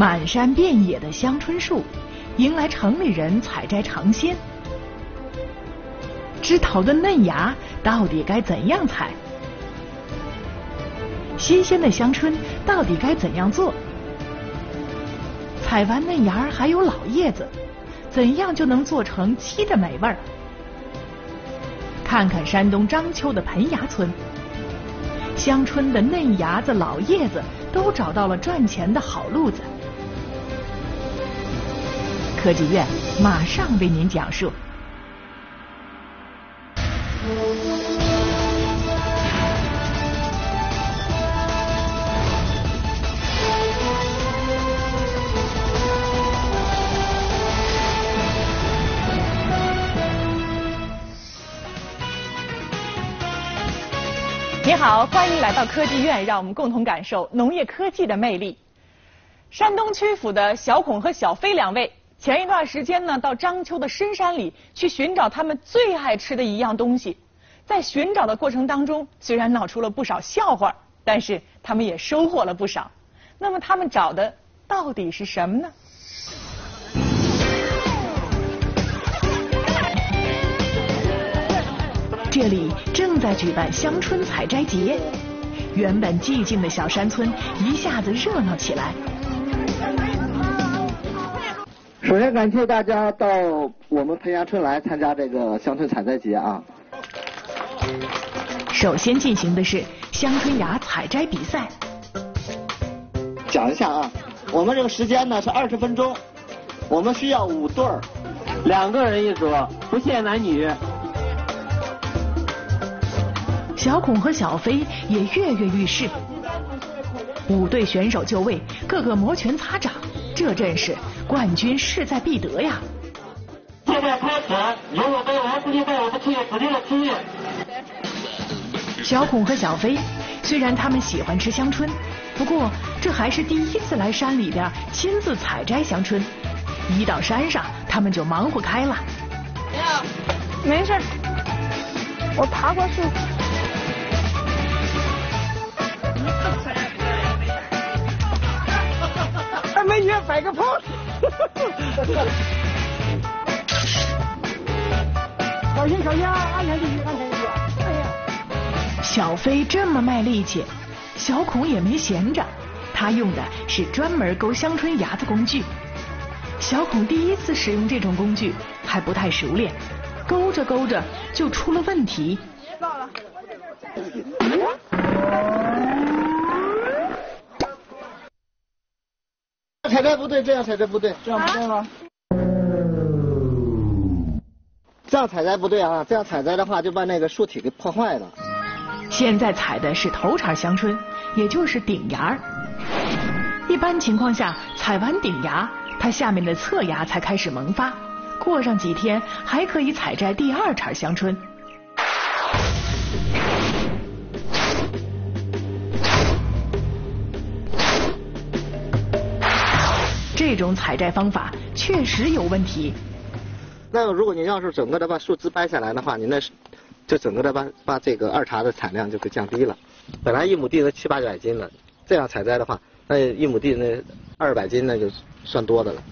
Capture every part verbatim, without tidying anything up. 满山遍野的香椿树，迎来城里人采摘尝鲜。枝头的嫩芽到底该怎样采？新鲜的香椿到底该怎样做？采完嫩芽还有老叶子，怎样就能做成鸡的美味儿？看看山东章丘的盆崖村，香椿的嫩芽子、老叶子都找到了赚钱的好路子。科技院马上为您讲述。您好，欢迎来到科技院，让我们共同感受农业科技的魅力。山东曲阜的小孔和小飞两位，前一段时间呢，到章丘的深山里去寻找他们最爱吃的一样东西。在寻找的过程当中，虽然闹出了不少笑话，但是他们也收获了不少。那么他们找的到底是什么呢？这里正在举办香椿采摘节，原本寂静的小山村一下子热闹起来。首先感谢大家到我们盆崖村来参加这个香椿采摘节啊！首先进行的是香椿芽采摘比赛。讲一下啊，我们这个时间呢是二十分钟，我们需要五对儿，两个人一组，不限男女。小孔和小飞也跃跃欲试，五队选手就位，个个摩拳擦掌，这阵势冠军势在必得呀！现在开始，由我们王书记带我们去指定的区域。小孔和小飞虽然他们喜欢吃香椿，不过这还是第一次来山里边亲自采摘香椿，一到山上他们就忙活开了。没事，我爬过树。美女摆个 pose， 小心小心，安全第一，安全第一。哎呀，小飞这么卖力气，小孔也没闲着，他用的是专门勾香椿芽的工具。小孔第一次使用这种工具，还不太熟练，勾着勾着就出了问题。到了。采摘不对，这样采摘不对，这样不对吗？这样采摘不对啊！这样采摘的话，就把那个树体给破坏了。现在采的是头茬香椿，也就是顶芽。一般情况下，采完顶芽，它下面的侧芽才开始萌发。过上几天，还可以采摘第二茬香椿。这种采摘方法确实有问题。那个，如果您要是整个的把树枝掰下来的话，您那就整个的把把这个二茬的产量就会降低了。本来一亩地都七八百斤了，这样采摘的话，那一亩地那二百斤那就算多的了。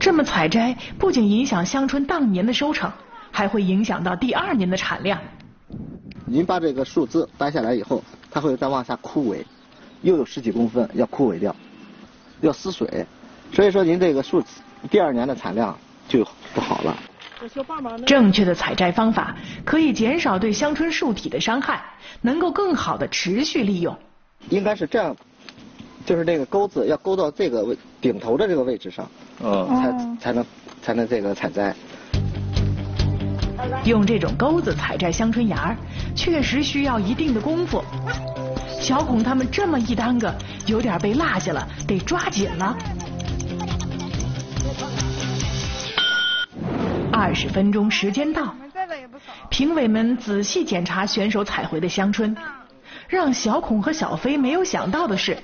这么采摘不仅影响香椿当年的收成，还会影响到第二年的产量。您把这个树枝掰下来以后，它会再往下枯萎，又有十几公分要枯萎掉，要失水。所以说您这个树第二年的产量就不好了。正确的采摘方法可以减少对香椿树体的伤害，能够更好的持续利用。应该是这样，就是那个钩子要钩到这个位顶头的这个位置上，嗯，才才能才能这个采摘。用这种钩子采摘香椿芽，确实需要一定的功夫。小孔他们这么一耽搁，有点被落下了，得抓紧了。二十分钟时间到，评委们仔细检查选手采回的香椿。让小孔和小飞没有想到的是，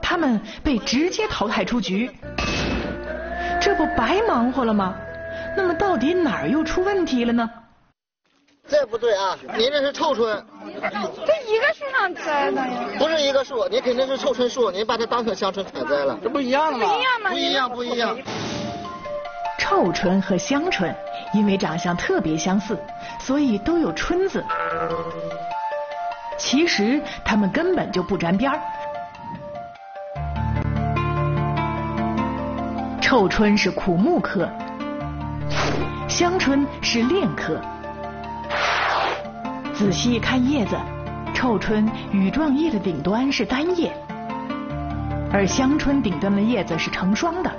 他们被直接淘汰出局。这不白忙活了吗？那么到底哪儿又出问题了呢？这不对啊！您这是臭椿，这一个树上栽的呀？不是一个树，您肯定是臭椿树，您把它当成香椿采摘了，这不一样吗？不一样吗？不一样，不一样。臭椿和香椿因为长相特别相似，所以都有椿字。其实它们根本就不沾边儿。臭椿是苦木科，香椿是楝科。 仔细看叶子，臭椿羽状叶的顶端是单叶，而香椿顶端的叶子是成双的。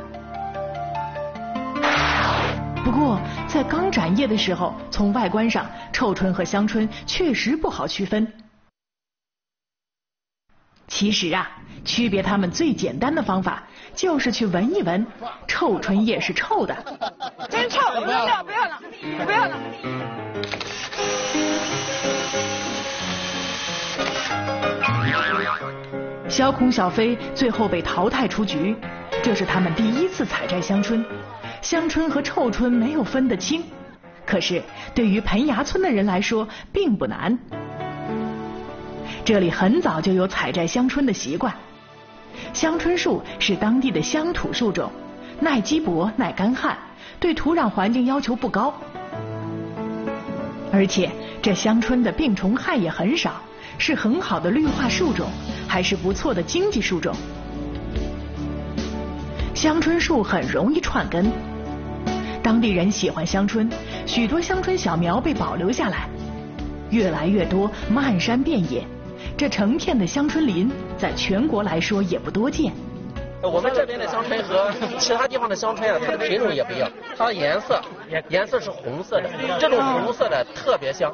不过，在刚展叶的时候，从外观上，臭椿和香椿确实不好区分。其实啊，区别它们最简单的方法就是去闻一闻，臭椿叶是臭的，真臭！不要了，不要了，不要了。 小孔、小飞最后被淘汰出局，这是他们第一次采摘香椿。香椿和臭椿没有分得清，可是对于彭崖村的人来说并不难。这里很早就有采摘香椿的习惯。香椿树是当地的乡土树种，耐瘠薄、耐干旱，对土壤环境要求不高。而且这香椿的病虫害也很少。 是很好的绿化树种，还是不错的经济树种。香椿树很容易串根，当地人喜欢香椿，许多香椿小苗被保留下来，越来越多，漫山遍野。这成片的香椿林，在全国来说也不多见。我们这边的香椿和其他地方的香椿啊，它的品种也不一样，它的颜色。 颜色是红色的，这种红色的特别香，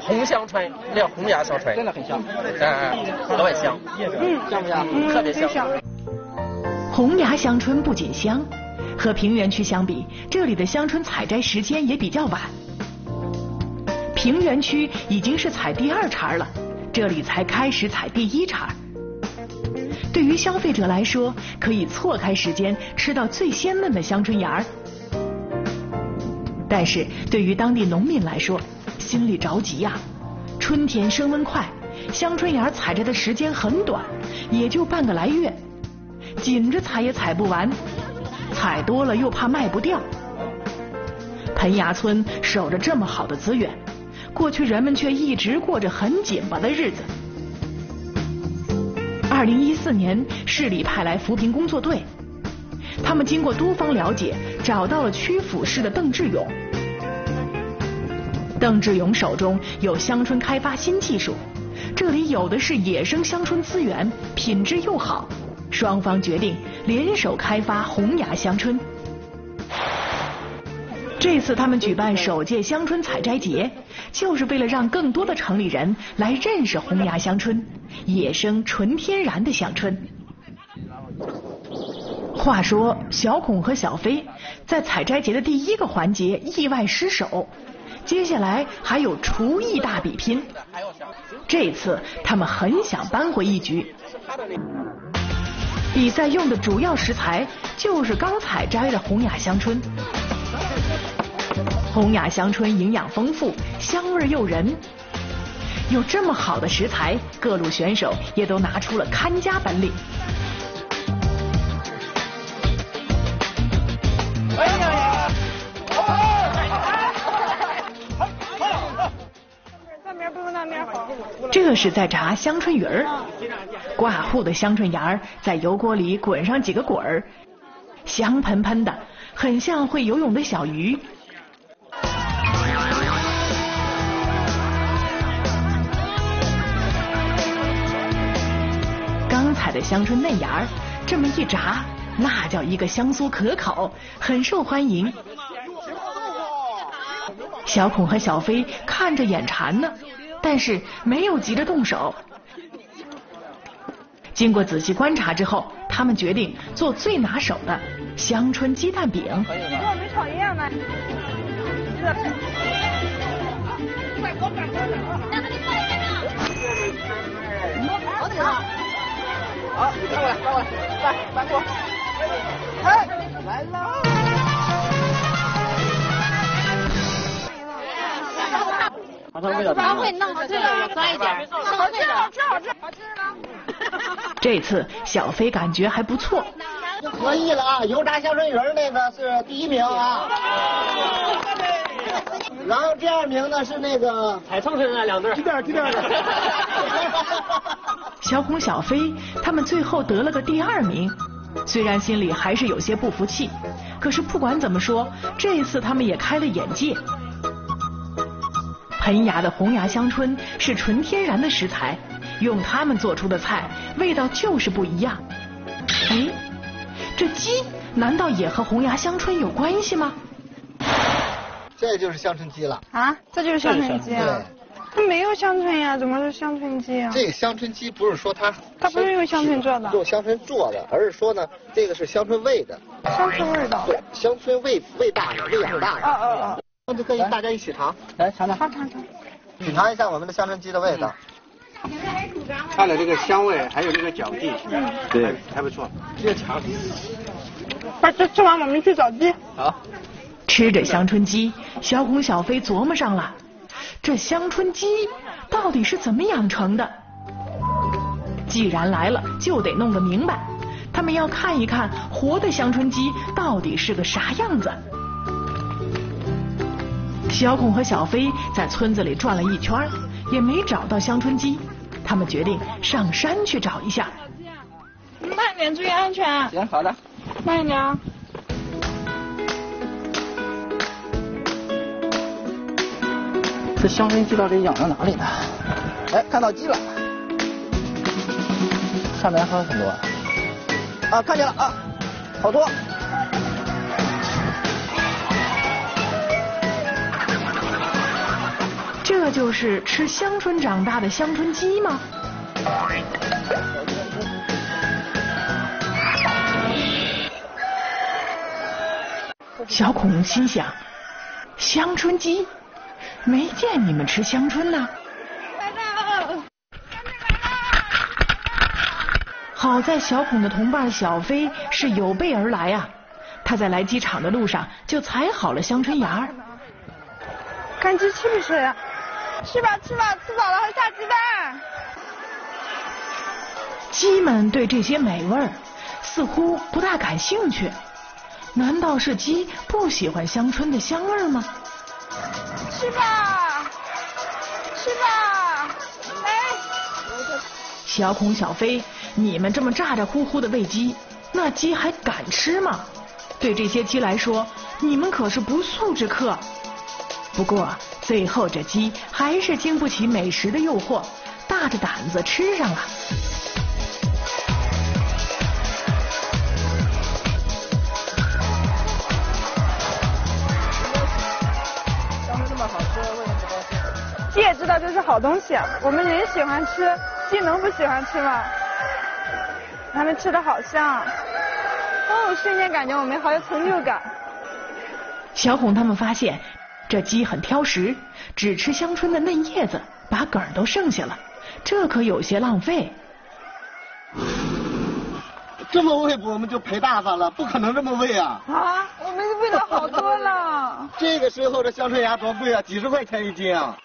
红香椿，叫红芽香椿，真的很香，哎、呃，格外香，嗯，香不香？嗯、特别香。红芽香椿不仅香，和平原区相比，这里的香椿采摘时间也比较晚。平原区已经是采第二茬了，这里才开始采第一茬。对于消费者来说，可以错开时间吃到最鲜嫩的香椿芽儿。 但是对于当地农民来说，心里着急呀、啊。春天升温快，香椿芽采摘的时间很短，也就半个来月，紧着采也采不完，采多了又怕卖不掉。彭崖村守着这么好的资源，过去人们却一直过着很紧巴的日子。二零一四年，市里派来扶贫工作队。 他们经过多方了解，找到了曲阜市的邓志勇。邓志勇手中有香椿开发新技术，这里有的是野生香椿资源，品质又好。双方决定联手开发红芽香椿。这次他们举办首届香椿采摘节，就是为了让更多的城里人来认识红芽香椿，野生纯天然的香椿。 话说，小孔和小飞在采摘节的第一个环节意外失手，接下来还有厨艺大比拼。这次他们很想扳回一局。比赛用的主要食材就是刚采摘的红芽香椿。红芽香椿营养丰富，香味诱人。有这么好的食材，各路选手也都拿出了看家本领。 这是在炸香椿鱼儿，挂糊的香椿芽儿在油锅里滚上几个滚儿，香喷喷的，很像会游泳的小鱼。刚采的香椿嫩芽儿，这么一炸，那叫一个香酥可口，很受欢迎。小孔和小飞看着眼馋呢。 但是没有急着动手。经过仔细观察之后，他们决定做最拿手的香椿鸡蛋饼。跟我们炒一样吗？好，拿过来，拿过来，来，拿过来，来啦！ 来不然会弄好吃的，我抓一点。好吃，好吃，好吃，好吃了。这次小飞感觉还不错。可以了啊，油炸香椿鱼那个是第一名啊。然后第二名呢是那个踩蹭身啊，两对。低调低调的。小红、小飞他们最后得了个第二名。 虽然心里还是有些不服气，可是不管怎么说，这一次他们也开了眼界。盆芽的红芽香椿是纯天然的食材，用它们做出的菜味道就是不一样。咦，这鸡难道也和红芽香椿有关系吗？这就是香椿鸡了啊！这就是香椿鸡啊！ 它没有香椿呀、啊，怎么是香椿鸡啊？这个香椿鸡不是说它，它不是用香椿做的，用香椿做的，而是说呢，这个是香椿味的，香椿味道，对，香椿味味大的，味养大的。哦哦哦，那就跟大家一起尝，来尝尝，尝尝尝，品尝一下我们的香椿鸡的味道。它的这个香味，还有这个嚼劲，嗯，对，还不错。直接尝。快吃吃完我们去找鸡。好。吃着香椿鸡，小红、小飞琢磨上了。 这香椿鸡到底是怎么养成的？既然来了，就得弄个明白。他们要看一看活的香椿鸡到底是个啥样子。小孔和小飞在村子里转了一圈，也没找到香椿鸡。他们决定上山去找一下。慢点，注意安全。行，好的。慢一点啊。 这香椿鸡到底养到哪里呢？哎，看到鸡了，上面还有很多。啊，看见了啊，好多。这就是吃香椿长大的香椿鸡吗？小孔心想，香椿鸡。 没见你们吃香椿呢。好在小孔的同伴小飞是有备而来啊，他在来鸡场的路上就采好了香椿芽。看鸡吃不吃呀？吃吧吃吧，吃饱了还下鸡蛋。鸡们对这些美味儿似乎不大感兴趣，难道是鸡不喜欢香椿的香味儿吗？ 吃吧，吃吧，来！小孔、小飞，你们这么咋咋呼呼的喂鸡，那鸡还敢吃吗？对这些鸡来说，你们可是不速之客。不过最后这鸡还是经不起美食的诱惑，大着胆子吃上了。鸡也知道这是好东西，我们人喜欢吃，鸡能不喜欢吃吗？他们吃的好香，哦，瞬间感觉我们好有成就感。小孔他们发现，这鸡很挑食，只吃香椿的嫩叶子，把梗都剩下了，这可有些浪费。这么喂我们就赔大发了，不可能这么喂啊！啊，我们喂的好多了。这个时候的香椿芽多贵啊，几十块钱一斤啊！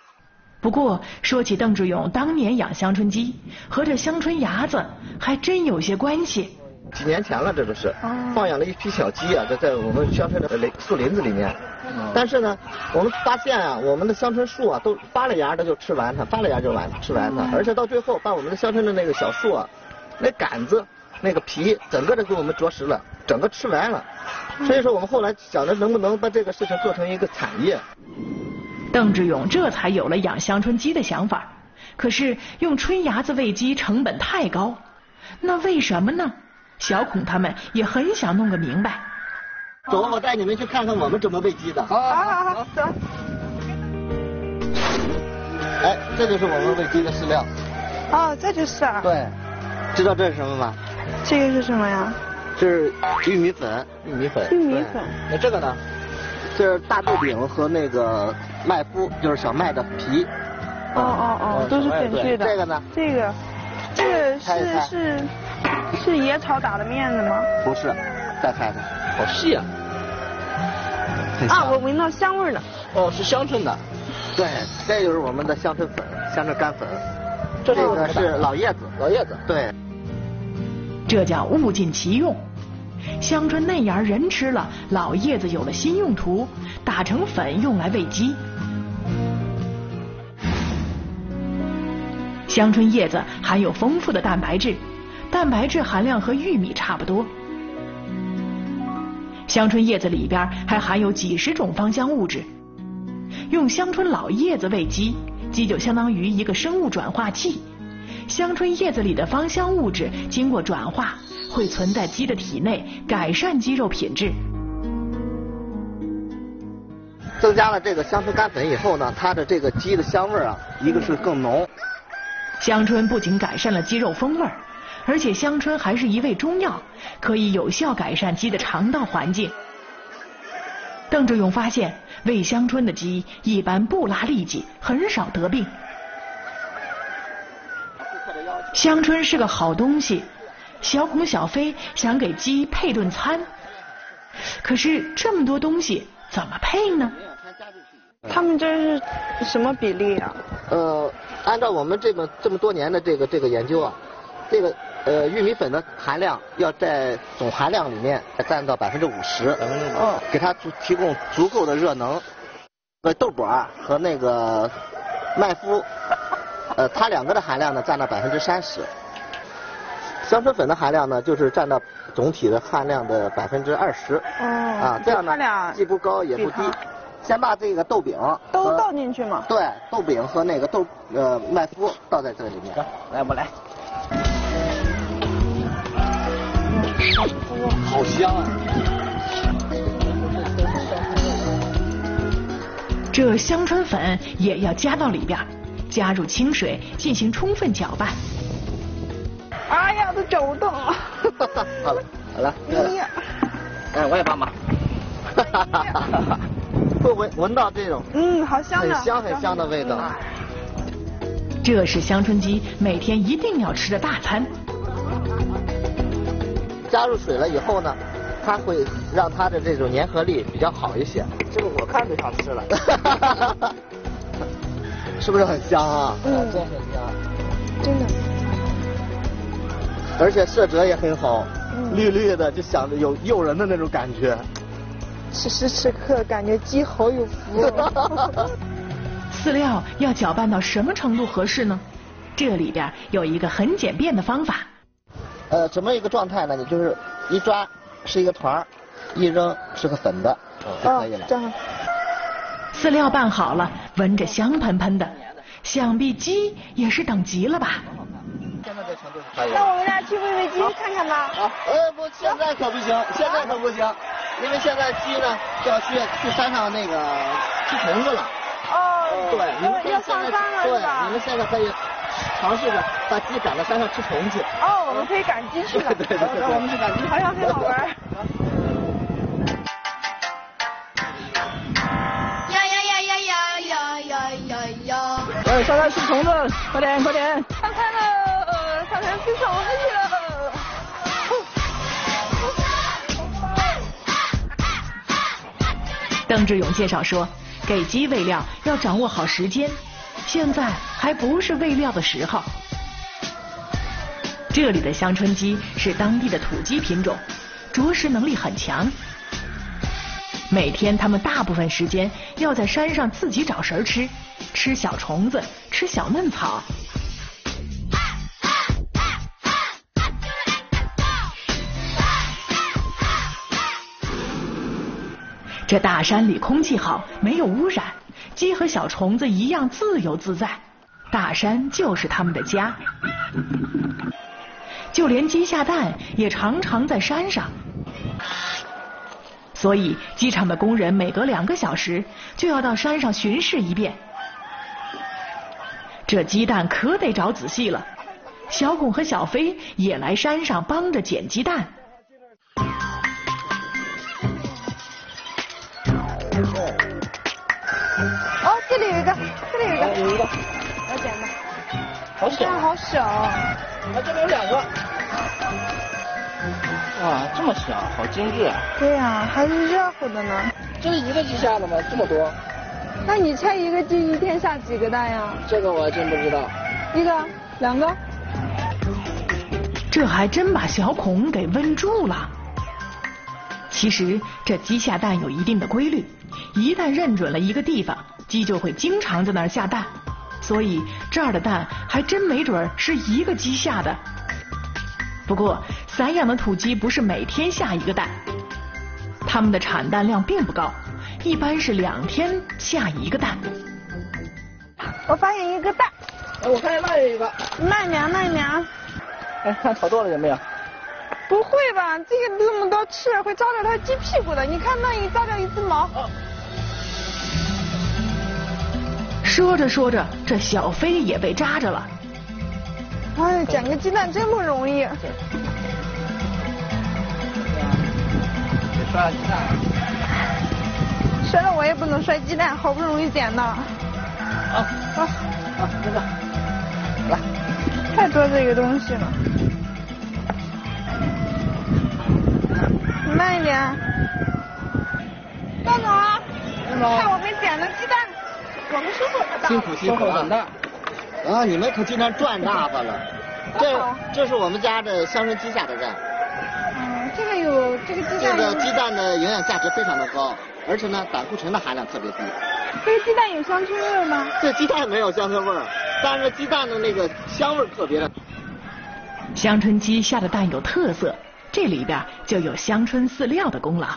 不过说起邓志勇当年养香椿鸡，和这香椿芽子还真有些关系。几年前了，这都是放养了一批小鸡啊，这在我们香椿的树林子里面。但是呢，我们发现啊，我们的香椿树啊，都扒了芽的就吃完它，扒了芽就完吃完它，而且到最后把我们的香椿的那个小树啊，那杆子、那个皮，整个的给我们啄食了，整个吃完了。所以说，我们后来想着能不能把这个事情做成一个产业。 邓志勇这才有了养香椿鸡的想法，可是用春芽子喂鸡成本太高，那为什么呢？小孔他们也很想弄个明白。走，我带你们去看看我们怎么喂鸡的。好，好，好，好，走。哎，这就是我们喂鸡的饲料。哦，这就是啊。对，知道这是什么吗？这个是什么呀？这是玉米粉，玉米粉，玉米粉。那这个呢？ 这是大豆饼和那个麦麸，就是小麦的皮。哦哦哦，都是粉碎的。这个呢？这个，这个是是是野草打的面子吗？不是，再看看，好细啊！啊，我闻到香味了。哦，是香椿的。对，这就是我们的乡村粉，乡村干粉。这个是老叶子，老叶子。对，这叫物尽其用。乡村嫩芽人吃了，老叶子有了新用途，打成粉用来喂鸡。 乡村叶子含有丰富的蛋白质，蛋白质含量和玉米差不多。乡村叶子里边还含有几十种芳香物质。用乡村老叶子喂鸡，鸡就相当于一个生物转化器。乡村叶子里的芳香物质经过转化，会存在鸡的体内，改善鸡肉品质。增加了这个乡村干粉以后呢，它的这个鸡的香味啊，一个是更浓。 香椿不仅改善了鸡肉风味，而且香椿还是一味中药，可以有效改善鸡的肠道环境。邓志勇发现，喂香椿的鸡一般不拉痢疾，很少得病。香椿是个好东西，小孔小飞想给鸡配顿餐，可是这么多东西怎么配呢？ 他们这是什么比例啊？呃，按照我们这么这么多年的这个这个研究啊，这个呃玉米粉的含量要在总含量里面占到百分之五十，哦，给它提供足够的热能。呃，豆果和那个麦麸，呃，它两个的含量呢占到百分之三十。香椿粉的含量呢就是占到总体的含量的百分之二十。哦，啊，这样呢既不高也不低。 先把这个豆饼都倒进去嘛？对，豆饼和那个豆呃麦麸倒在这里面。来，我来。哇，好香啊！这香椿粉也要加到里边，加入清水进行充分搅拌。哎呀，都找不到。好了，好了。你，哎，我也帮忙。哈哈哈哈哈。 会闻闻到这种嗯，好香的，很香很香的味道。这是香椿鸡每天一定要吃的大餐。加入水了以后呢，它会让它的这种粘合力比较好一些。这个我看就想吃了，是不是很香啊？嗯，真很香，真的。而且色泽也很好，嗯、绿绿的，就想着有诱人的那种感觉。 此时此刻，感觉鸡好有福。饲料要搅拌到什么程度合适呢？这里边有一个很简便的方法。呃，怎么一个状态呢？你就是一抓是一个团，一扔是个粉的，就可以了。哦、饲料拌好了，闻着香喷喷的，想必鸡也是等急了吧？ 那我们俩去喂喂鸡看看吧。啊，呃，不，现在可不行，现在可不行，因为现在鸡呢要去去山上那个吃虫子了。哦。对，你们要上山了。对，你们现在可以尝试着把鸡赶到山上吃虫去。哦，我们可以赶鸡去了。对对对对，我们去赶鸡，好像很好玩。呀呀呀呀呀呀呀呀呀！哎，上山吃虫子，快点快点！上山了。 上山吃虫子去了。邓志勇介绍说，给鸡喂料要掌握好时间，现在还不是喂料的时候。这里的香椿鸡是当地的土鸡品种，啄食能力很强。每天它们大部分时间要在山上自己找食吃，吃小虫子，吃小嫩草。 这大山里空气好，没有污染，鸡和小虫子一样自由自在。大山就是它们的家，就连鸡下蛋也常常在山上。所以，鸡场的工人每隔两个小时就要到山上巡视一遍。这鸡蛋可得找仔细了。小孔和小飞也来山上帮着捡鸡蛋。 哦，这里有一个，这里有一个，有一个，我捡的，好小，好小，啊，这里有两个，哇，这么小，好精致啊！对呀、啊，还是热乎的呢。这是一个鸡下的吗？这么多？那你拆一个鸡一天下几个蛋呀？这个我还真不知道。一个，两个。这还真把小孔给问住了。其实这鸡下蛋有一定的规律，一旦认准了一个地方，鸡就会经常在那儿下蛋。所以这儿的蛋还真没准是一个鸡下的。不过散养的土鸡不是每天下一个蛋，它们的产蛋量并不高，一般是两天下一个蛋。我发现一个蛋，哎，我发现那有一个，那苗那苗。哎，看炒作了有没有？不会吧，这个这么多刺会扎到它鸡屁股的，你看那一扎掉一只毛。哦，说着说着，这小飞也被扎着了。哎，捡个鸡蛋真不容易。得摔鸡蛋。摔了我也不能摔鸡蛋，好不容易捡的。啊啊啊！真的，来，太多这个东西了。慢一点。赵总啊，看我们捡的鸡蛋。我们收获可大，辛苦辛苦了。啊，你们可经常赚大发了。这这是我们家的乡村鸡下的蛋。嗯，这个有这个鸡蛋。这个鸡蛋的营养价值非常的高，而且呢，胆固醇的含量特别低。这个鸡蛋有乡村味吗？这鸡蛋没有乡村味儿，但是鸡蛋的那个香味特别的。乡村鸡下的蛋有特色，这里边就有乡村饲料的功劳。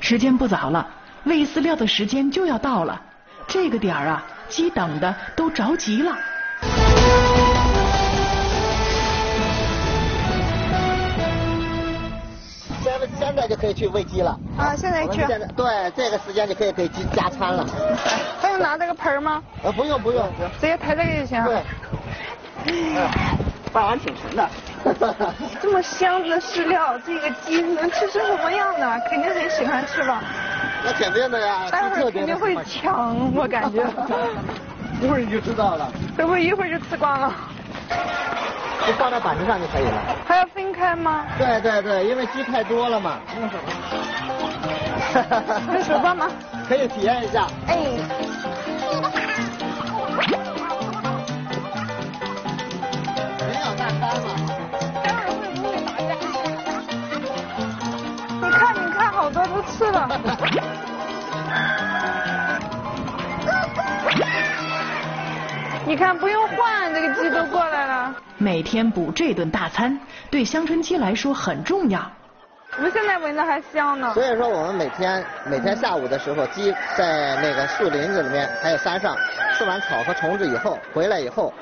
时间不早了。喂饲料的时间就要到了，这个点儿啊，鸡等的都着急了。现在现在就可以去喂鸡了。啊，现在去。现在对，这个时间就可以给鸡加餐了。还用拿这个盆吗？呃，不用不用，直接抬这个就行。对。嗯，把碗挺沉的。这么香的饲料，这个鸡能吃成什么样呢？肯定很喜欢吃吧。那肯定的呀，待会儿肯定会抢，我感觉。一会儿你就知道了。会不会一会儿就吃光了？就放在板子上就可以了。还要分开吗？对对对，因为鸡太多了嘛。用手帮。用手帮忙。可以体验一下。哎。没有大单嘛。待会儿会不会打架？你看，你看，好多都吃了。你看，不用换，这个鸡都过来了。每天补这顿大餐，对乡村鸡来说很重要。我们现在闻着还香呢。所以说，我们每天每天下午的时候，鸡在那个树林子里面，还有山上吃完草和虫子以后，回来以后，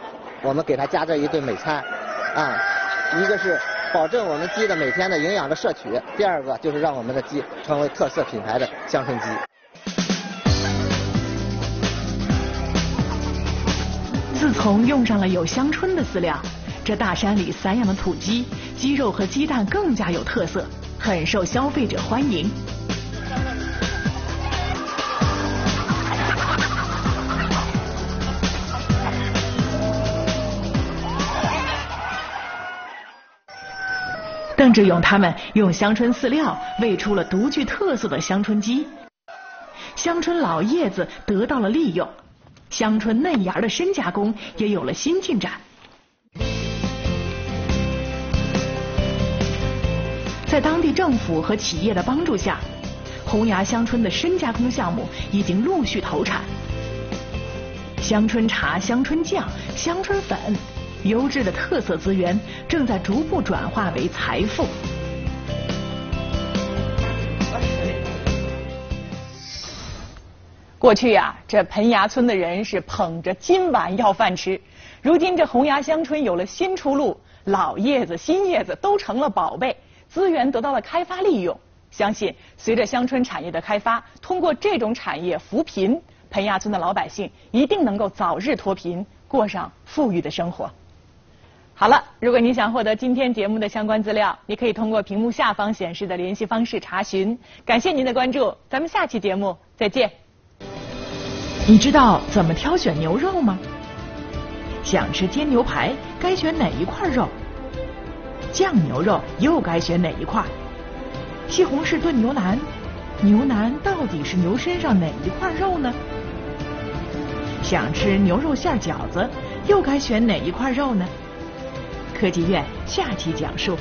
我们给它加这一顿美餐，啊，一个是保证我们鸡的每天的营养的摄取，第二个就是让我们的鸡成为特色品牌的乡村鸡。自从用上了有乡村的饲料，这大山里散养的土鸡，鸡肉和鸡蛋更加有特色，很受消费者欢迎。邓志勇他们用乡村饲料喂出了独具特色的乡村鸡，乡村老叶子得到了利用。乡村嫩芽的深加工也有了新进展。在当地政府和企业的帮助下，洪崖乡村的深加工项目已经陆续投产。乡村茶、乡村酱、乡村粉，优质的特色资源正在逐步转化为财富。过去呀、啊，这彭崖村的人是捧着金碗要饭吃。如今这洪崖乡村有了新出路，老叶子、新叶子都成了宝贝，资源得到了开发利用。相信随着乡村产业的开发，通过这种产业扶贫，彭崖村的老百姓一定能够早日脱贫，过上富裕的生活。好了，如果您想获得今天节目的相关资料，你可以通过屏幕下方显示的联系方式查询。感谢您的关注，咱们下期节目再见。你知道怎么挑选牛肉吗？想吃煎牛排，该选哪一块肉？酱牛肉又该选哪一块？西红柿炖牛腩，牛腩到底是牛身上哪一块肉呢？想吃牛肉馅饺子，又该选哪一块肉呢？科技院下期讲述。